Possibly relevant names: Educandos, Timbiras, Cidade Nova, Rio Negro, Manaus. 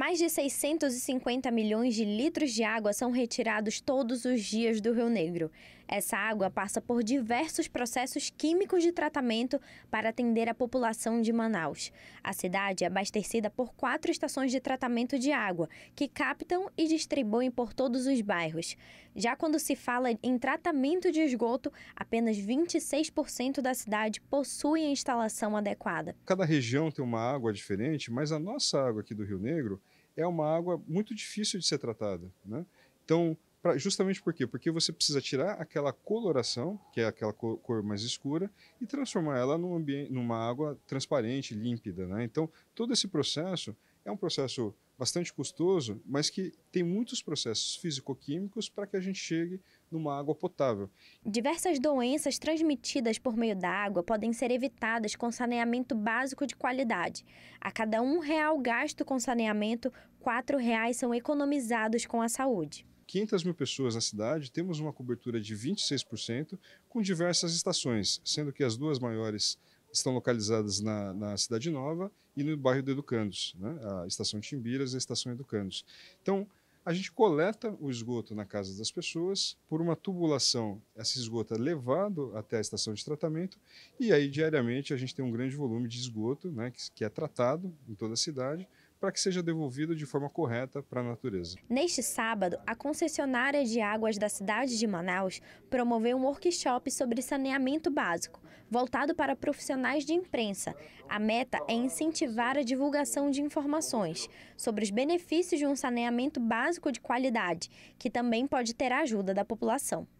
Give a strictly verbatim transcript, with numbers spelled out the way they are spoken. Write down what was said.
Mais de seiscentos e cinquenta milhões de litros de água são retirados todos os dias do Rio Negro. Essa água passa por diversos processos químicos de tratamento para atender a população de Manaus. A cidade é abastecida por quatro estações de tratamento de água, que captam e distribuem por todos os bairros. Já quando se fala em tratamento de esgoto, apenas vinte e seis por cento da cidade possui a instalação adequada. Cada região tem uma água diferente, mas a nossa água aqui do Rio Negro é uma água muito difícil de ser tratada, né? Então, pra, justamente por quê? Porque você precisa tirar aquela coloração, que é aquela cor, cor mais escura, e transformar ela num ambiente, numa água transparente, límpida, né? Então, todo esse processo é um processo bastante custoso, mas que tem muitos processos físico-químicos para que a gente chegue numa água potável. Diversas doenças transmitidas por meio da água podem ser evitadas com saneamento básico de qualidade. A cada um real gasto com saneamento, quatro reais são economizados com a saúde. quinhentas mil pessoas na cidade, temos uma cobertura de vinte e seis por cento com diversas estações, sendo que as duas maiores estão localizadas na, na Cidade Nova e no bairro do Educandos, né? A estação Timbiras e a estação Educandos. Então, a gente coleta o esgoto na casa das pessoas, por uma tubulação, esse esgoto é levado até a estação de tratamento e aí diariamente a gente tem um grande volume de esgoto, né, que, que é tratado em toda a cidade, para que seja devolvido de forma correta para a natureza. Neste sábado, a concessionária de águas da cidade de Manaus promoveu um workshop sobre saneamento básico, voltado para profissionais de imprensa. A meta é incentivar a divulgação de informações sobre os benefícios de um saneamento básico de qualidade, que também pode ter a ajuda da população.